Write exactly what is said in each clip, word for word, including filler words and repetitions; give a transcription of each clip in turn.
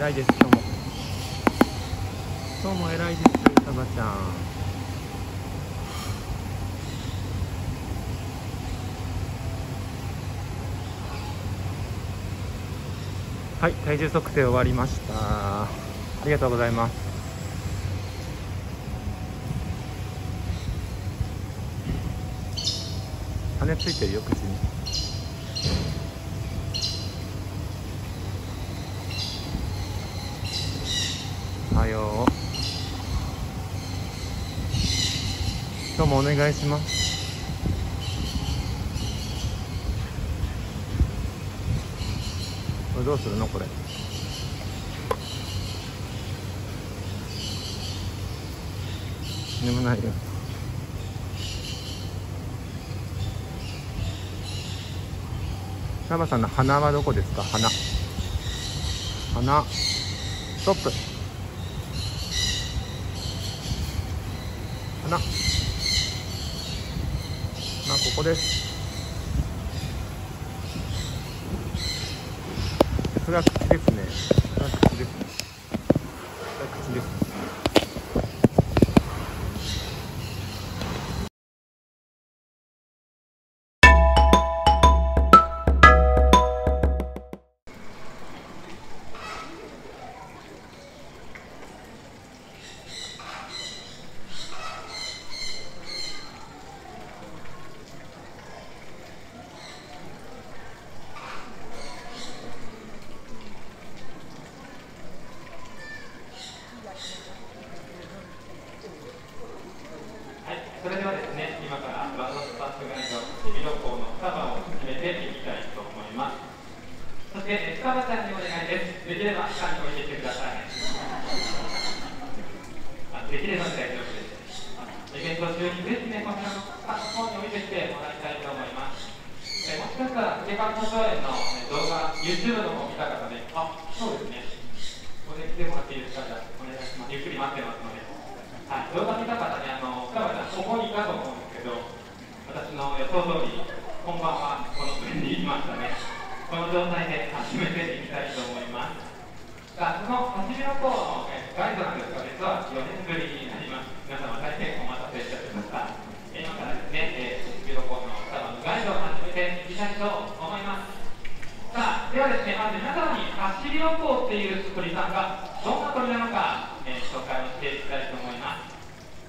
偉いです。今日も今日も偉いです、サバちゃん。はい、体重測定終わりました。ありがとうございます。羽ついてるよ、口に。おはよう。今日もお願いします。これどうするの、これ。でもないよ。サバさんの鼻はどこですか？鼻。鼻。ストップ。鼻。鼻、ここです。それは口ですね。それは口ですね。それは口ですね。それではですね、今からバンドスタッフガイド日比野港の双葉を進めていきたいと思います。そして双葉ちゃんにお願いです。できれば下に置いていてください。あ、できれば大丈夫です。イベント中にぜひね、こちらの下の方に置いてきてもらいたいと思います。えもしかしたら、景観公園の動画、YouTube の方を見た方で、あ、そうですね。ここで来てもらっていいですか？じゃあ、お願いします。ゆっくり待ってますので。はい、動画見た方に、あの、ここにいたと思うんですけど、私の予想通り、こんばんは、この上にいましたね。この状態で始めていきたいと思います。さあ、この走りの方のガイドなんですが、実はよねんぶりになります。皆様大変お待たせいたしました。今からですね、走りの方の双葉のガイドを始めていきたいと思います。さあ、ではですね、まず皆様に走りの方っていう鳥さんがどんな鳥なのか、えー、紹介をしていきたいと思います。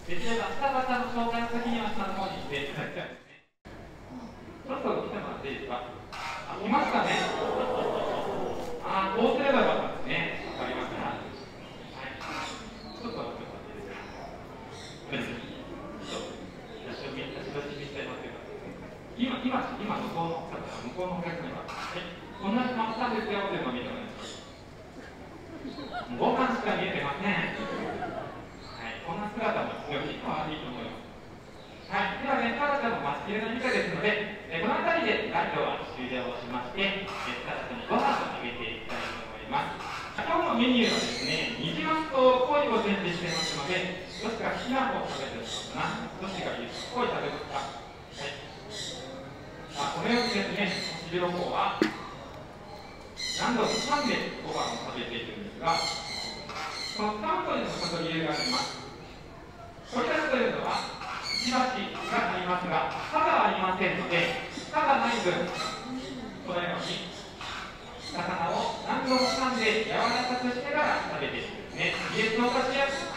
できれば双葉さんの紹介の先には下の方に行っていただきたいですね。ちょっと来てもらっていいですか？あ、来ましたね。あ、こうすればよかったですね。わかりました。はい、ちょっと待ってもらっていいですか？ちょっと写真見せてもらっていいですか？今、今、今向こうの方から向こうのお客様が、はい、こんなに回ったんですよというのを見てもらいます。ご飯しか見えてません。こんな姿も非常に可愛いと思います。はい、ではね、双葉ちゃんもマスキルの以下ですので、えこの辺りでガイドは終了をしまして、双葉ちゃんにご飯をあげていきたいと思います。今日のメニューはですね、ニジマスとコイを準備していますので、どっちがきな粉を食べてるのかな、どっちがゆっこい食べますか。はい、あ、このようにですね、走りの方は何度も挟んでご飯を食べているんですが、このさんこにもちょっと理由があります。取り出すというのは、しばしがありますが、歯がありませんので、歯がない分、このように、魚を何度も噛んで柔らかくしてから食べていくんですね。技術を貸しやすい。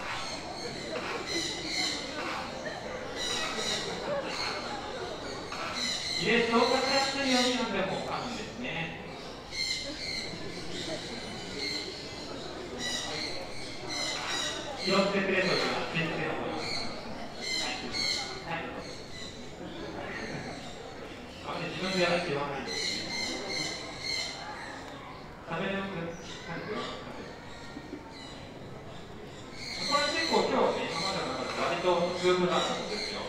技術を貸しやすいように何でも噛むんですね。気をつけてくれというのは全然思います。自分でやるって言わないですね。食べれます？これ結構今日ね、今までの中で割と普通だったんですよ。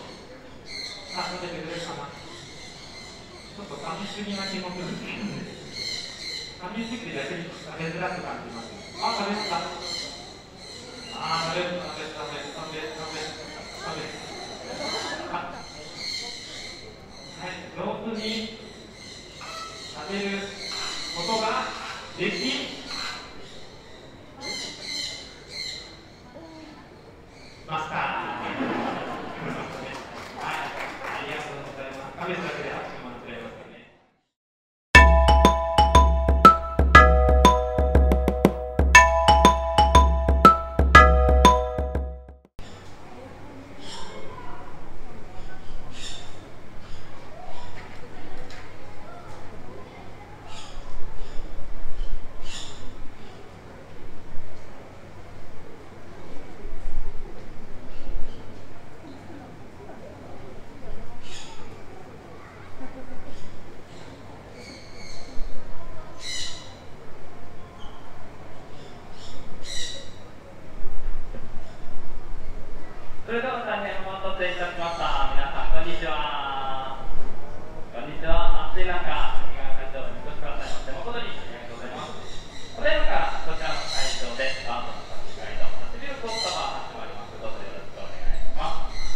あ、食べてくれるかな。ちょっと噛みすぎな気もするんですけど、噛みすぎて逆に食べづらく感じます。あ、食べた。あ、食べる、食べる、食べる、食べる、食べる、食べる。上手に食べることができ試すだけで拍手もらっちゃいます。それでは大変お待たせいたしました。皆さん、こんにちは。こんにちは。暑い中、谷川会長にお越しくださいまして、誠にありがとうございます。ただいまから、こちらの会場で、バートの立ち会いのはち秒講座が始まります。どうぞよろしくお願いします。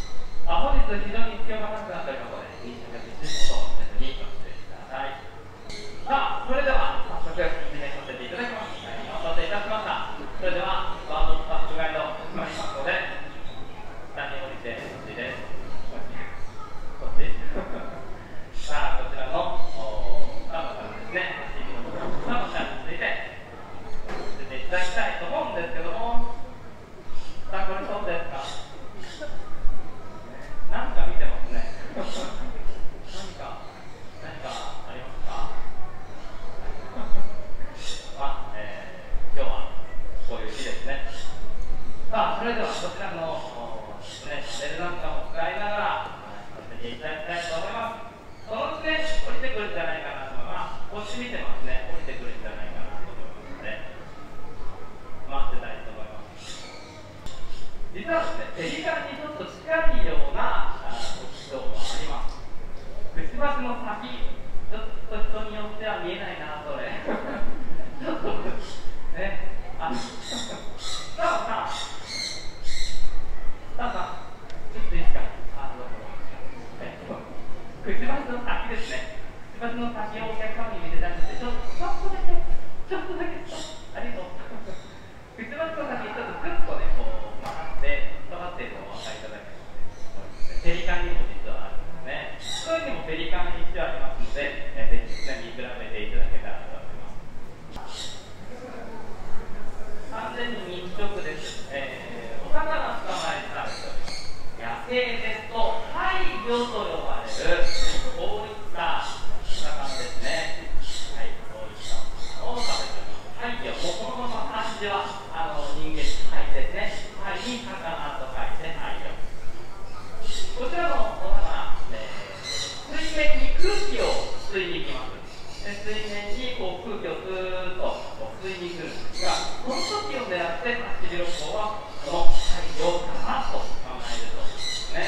あ、本日、非常に気温が高くなっておりますので、飲食実施等をせずにご注意ください。さあ、それでは、早速、進めさせていただきます。大変お待たせいたしました。それでは、バートの立ち会いの始まりますので、実はですね、ペリカンにちょっと近いような特徴もあります。くちばしの先、ちょっと人によっては見えないな、それ。ちょっと、ね、あ、さあさあ、さあさあ、ちょっといいですか、あ、どうぞ。えっと、くちばしの先ですね。くちばしの先をお客様に見せたくて、ちょっと、ちょっとだけ、ちょっとだけ、ありがとう。くちばしの先、ちょっとグッとね、こう。で、下がっているのをお分かりいただけます。ペリカンにも実はあるんですね。そういうのもペリカンに一応ありますので、ぜひ実際に比べていただけたらと思います。完全に日食です。えー、お魚捕まえたら野生ですと、怪魚と呼ばれるこういった魚ですね。はい、こういった魚を食べています。怪魚、このまま漢字はあの人間です。に魚と書いて廃魚。こちらのお魚、えー、水面に空気を吸いに行きます。で水面にこう空気をずーっと吸いに来るんですが、この時を狙ってハチビロコウはこの廃魚をガラッと捕ま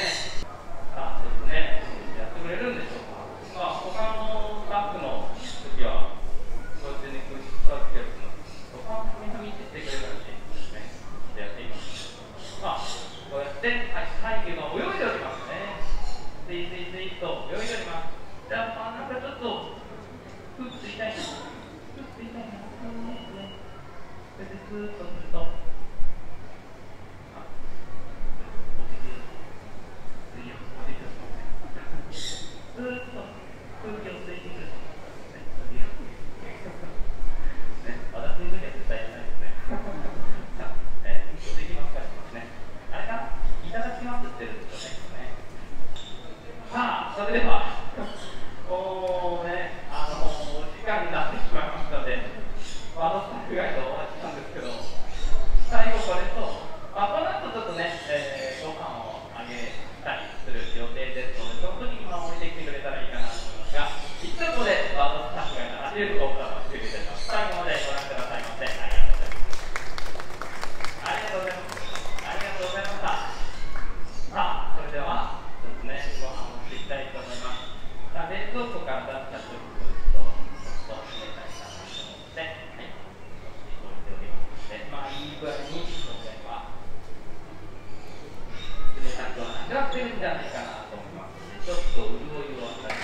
えるとですね。さあですね、やってくれるんでしょうか。まあ他のスタッフの時はこうやってね、空気を使ってやるの。他の神々ってしてくれるらしい。まあ、こうやって、はい、海魚が泳いでおりますね。スイスイスイと泳いでおります。じゃあ、まあ、なんかちょっと、ふっついたいな。ふっついたいな。ね、こうやってスーッとすると、あ、おじぎを、おじぎを、おじぎを、スーッと空気を吸いに来る。それでは、おね、あのお時間になってしまいましたので、あのスタッフガイドを終わったんですけど、最後これと、まあ、この後ちょっとね、えー、ご飯をあげたりする予定ですので、その時に見守りできてくれたらいいかなと思いますが、一応ここで、あのスタッフガイドのはちびょう講座を終了いたします。最後までご覧くださいませ。ありがとうございます。ありがとうございました。さあ、それでは。たいと思います。さあ、冷蔵庫から出した食品と、ちょっと冷たいなと思って、はい、置いておりますので、まあ、いい具合に、こちらには、冷たくはなくなってるんじゃないかなと思いますので、ちょっと潤いを与え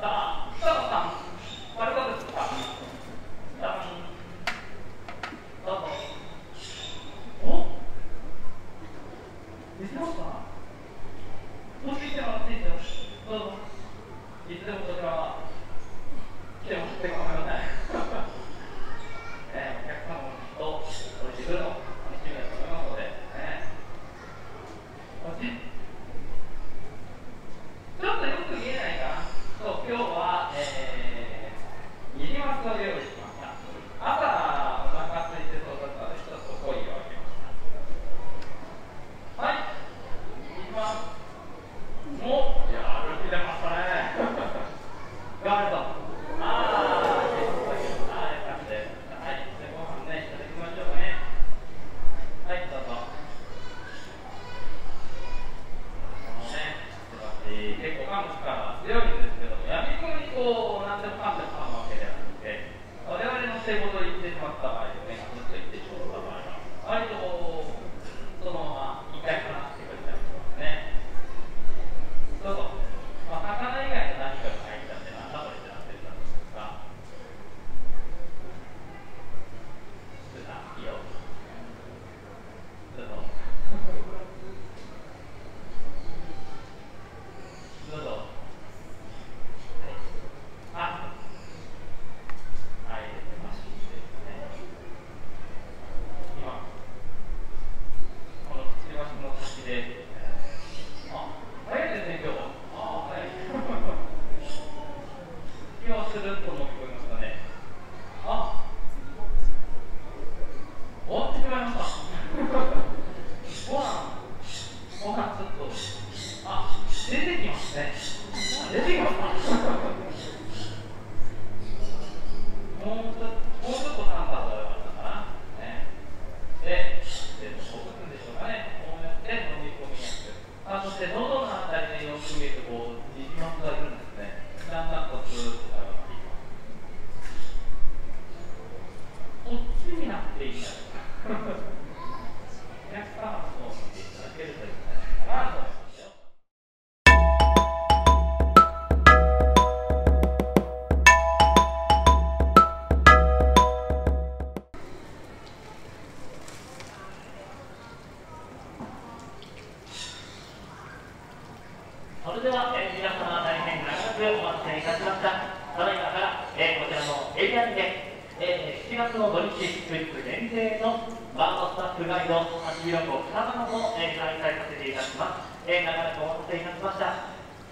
て、はい、さあ、草野さん、丸かぶつか、さん、どうぞ。お？水野さん？もうついてます、ついてます。いつでもこちらは来てもらって構いません。えー、お客様もきっとおいしいフードを楽しみだと思いますので、ね、そしてちょっとよく見えないかな。そう、今日は、えー、にぎますの料理しました。朝お腹空いてそうだったのでちょっと濃いをあげました。はい、にぎます。もう、いやー、歩き出ましたね。ガールド。あー、結構だけど、あー、やったんで。はい、じゃあご飯ね、いただきましょうね。はい、どうぞ。あのね、私、結構噛む力は強いんですけども、やみくもにこう、なんでもかんでも噛むわけではなくて、我々の手元に行ってしまった場合とね、ずっと行ってしまった場合は、割とこう、そのまま痛いかなって感じがしますね。どうぞ。まあ、魚以外の何かが入ったんで、なんだこれってなってるんだと思うんですが、スーさん、いいよ。どうぞ。どうぞ。はい。あ、はい、マシンですね。今、このくちばしの先で、あ、早いですね、今日は。ああ、早い。気はするとも聞こえますかね。あ、終わってしまいました。ご飯、ご飯ちょっと、あ、出てきますね。出てきますか。もうちょっと、もうちょっと簡単だよかったかな。ね、で、でもこぶつんでしょうかね。こうやって飲み込みやすく。あ、そして喉のあたりでよく見えてこう、にじまくがいるんですね。だんだんとずーっと上がっていきます。こっちになっていいんじゃないかな。お客様の方を見ていただけるといいんじゃないかなと思います。それでは、えー、皆様大変長くお待たせいたしました。ただいまから、えー、こちらのエリアにて、えー、しちがつの土日クイズ限定のバードスタッフガイドはちびろく草花も、えー、開催させていただきます。えー、長らくお待た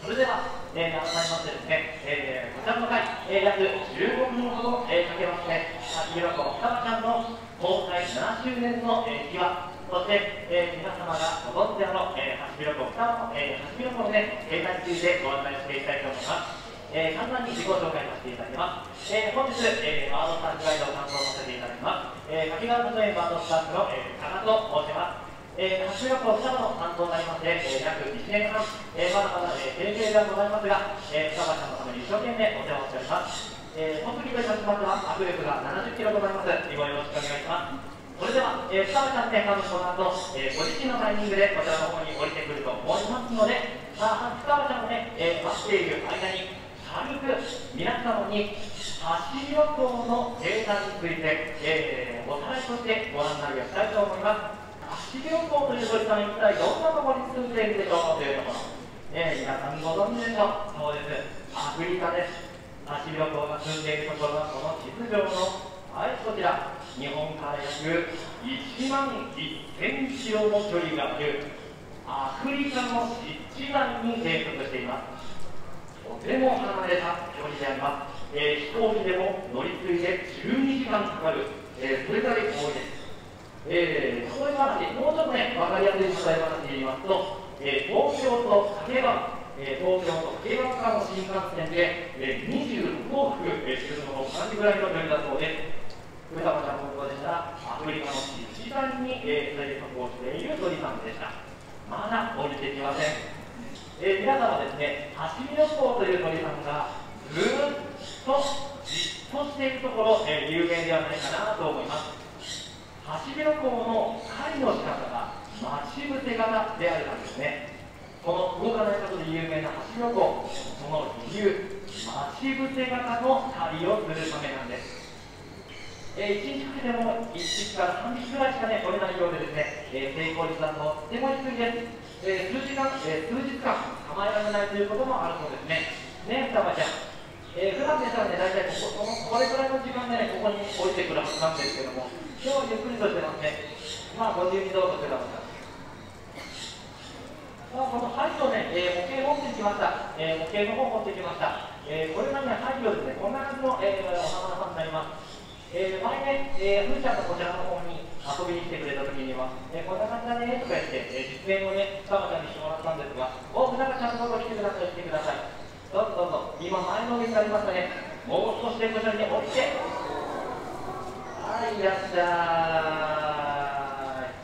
せいたしました。それでは、えー、改めましてですね、えー、こちらの回、えー、約じゅうごふんほど、えー、かけまして、はちびろく草花ちゃんの公開ななしゅうねんの秘話、えーそして、えー、皆様がご存知の、えー、ハシビロコフさんの、えー、ハシビロコフで携帯中でご案内していきたいと思います。えー、簡単に自己紹介させていただきます。えー、本日、えー、バードスタッフガイドを担当させていただきます。えー、滝川学園バードスタッフの、えー、高田と申します。えー、ハシビロコフさんの担当になりまして、えー、約いちねんはん、えー、まだまだ提携がございますが、えー、草花さんのために一生懸命お世話をしております。えー、本日といたしましては、握力がななじゅっキロございます。よろしくお願いします。それでは、えー、草花ちゃんで多分この後、えー、ご自身のタイミングでこちらの方に降りてくると思いますので、まあ、草花ちゃんもね、えー、待っている間に軽く皆様にハシビロコウの生態について、えー、おさらいとしてご案内をしたいと思います。ハシビロコウという鳥さん、一体どんなところに住んでいるでしょうというところ、えー、皆さんご存知でしょう。そうです、アフリカです。ハシビロコウが住んでいるところはこの地図上のはい、こちら、日本から約いちまんせんキロの距離があるアフリカの湿地帯に生息しています。とても離れた距離であります、えー、飛行機でも乗り継いでじゅうにじかんかかる、えー、それからい多いです。えー、例え話、もうちょっとね、分かりやすい例え話で言いますと、えー、東京と掛川、えー、東京と掛川間の新幹線で、えー、にじゅうろくおうふく、えー、地図の方同じぐらいの距離だそうです。草花ちゃんのことでした。アフリカの湿地帯に生息をしている鳥さんでした。まだ降りてきません。えー、皆さんはですね、ハシビロコウという鳥さんがずーっとじっとしているところ、えー、有名ではないかなと思います。ハシビロコウの狩りの仕方が待ち伏せ型であるんですね。この動かないことで有名なハシビロコウ、その理由、待ち伏せ型の旅をするためなんです。えー、いちにちでもいっぴきからさんびきぐらいしかね、取れないようでですね、えー、成功率だととても低いです。えー、数時間、えー、数日間、甘えられないということもあるそうですね。ねえ、双葉ちゃん。えー、普段でしたらね、大体ここ、これくらいの時間でね、ここに置いてくるはずなんですけども、今日はゆっくりとしてますね。まあ、ご自由にどうぞください。まあ、この針をね、えー、模型を持ってきました。えー、模型の方を持ってきました。えー、これがね、針をですね、こんな感じの、えー、お花の葉になります。えー、前ね、えー、ふーちゃんがこちらの方に遊びに来てくれたときには、えー、こんな感じだねとか言って、えー、実演をね、双葉ちゃんにしてもらったんですが、お、ふなかちゃんの方に来てください、来てください。どうぞどうぞ、今、前の上になりましたね。もう少しでこちらに降りて、はい、いらっしゃー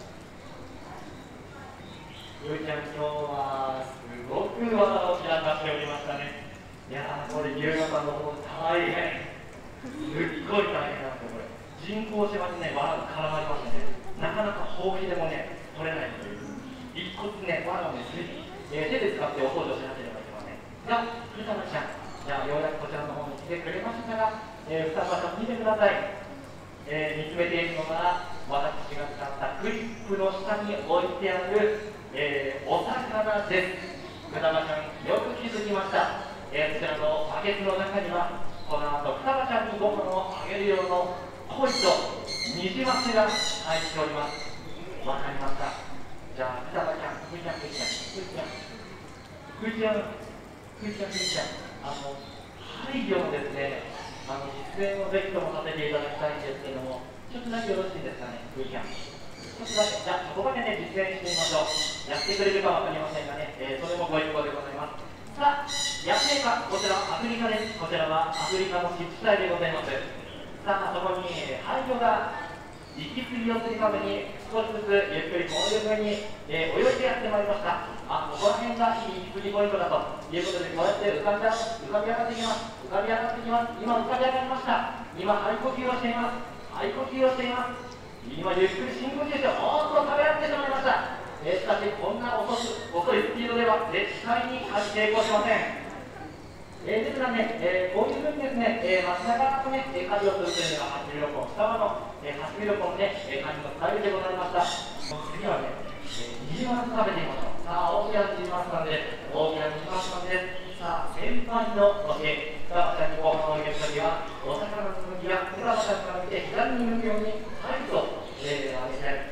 い。ふーちゃん、今日はすごく技を散らかしておりましたね。いやー、これ、優香さんの方、大変。すっごい大変なんですよ、これ。人工芝にね、わらが絡まりますね。なかなかほうきでもね、取れないという。一個ずつね、わらをね、手で使ってお掃除をしなければいけません。じゃあ、ふたばちゃん。じゃあ、ようやくこちらの方に来てくれましたが、ふたばちゃん見てください。えー、見つめているのが、私が使ったクリップの下に置いてある、えー、お魚です。ふたばちゃん、よく気づきました。えー、こちらのバケツの中には、このあと、双葉ちゃんにご飯をあげる用の鯉とニジマスが入っております。わかりました。じゃあ、双葉ちゃん、ふいちゃん、ふいちゃん、ふいちゃん、ふいちゃん、ふいちゃん、ふいちゃん、あの、配慮をですね、あの、実演をぜひともさせていただきたいんですけども、ちょっとだけよろしいですかね、ふいちゃん。ちょっとだけ、じゃあ、そこまでね、実演してみましょう。やってくれるかわかりませんがね、えー、それもご一報でございます。さあ、やってか、こちらはアフリカです。こちらはアフリカの湿地帯でございます。さあ、そこに廃墟が息継ぎをするために少しずつゆっくりこういうふうに、えー、泳いでやってまいりました。あ、ここら辺がいい息継ぎポイントだということで、こうやって浮かび上がってきます。浮かび上がってきます。今浮かび上がりました。今、肺呼吸をしています。肺呼吸をしています。今、ゆっくり深呼吸して、おーっと食べられてしまいました。えー、しかし、こんな遅いスピードでは絶対に成功しません。えー、ですからね、えー、こういうふうにですね、えー、街中のね、狩りをするというのが、ハシビロコウ、双葉のハシビロコウのね、狩りのスタイルでございました。次はね、ニジマス食べてみましょう。さあ、大きなニジマスさんです。大きなニジマスさんです。さあ、先輩の時、双葉ちゃんにご飯をあげるときは、お魚の向きや、双葉ちゃんから見て、左に向くように、針と、えー、あげて、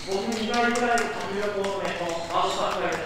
僕にかいぐらいの髪の毛をね、回したくらい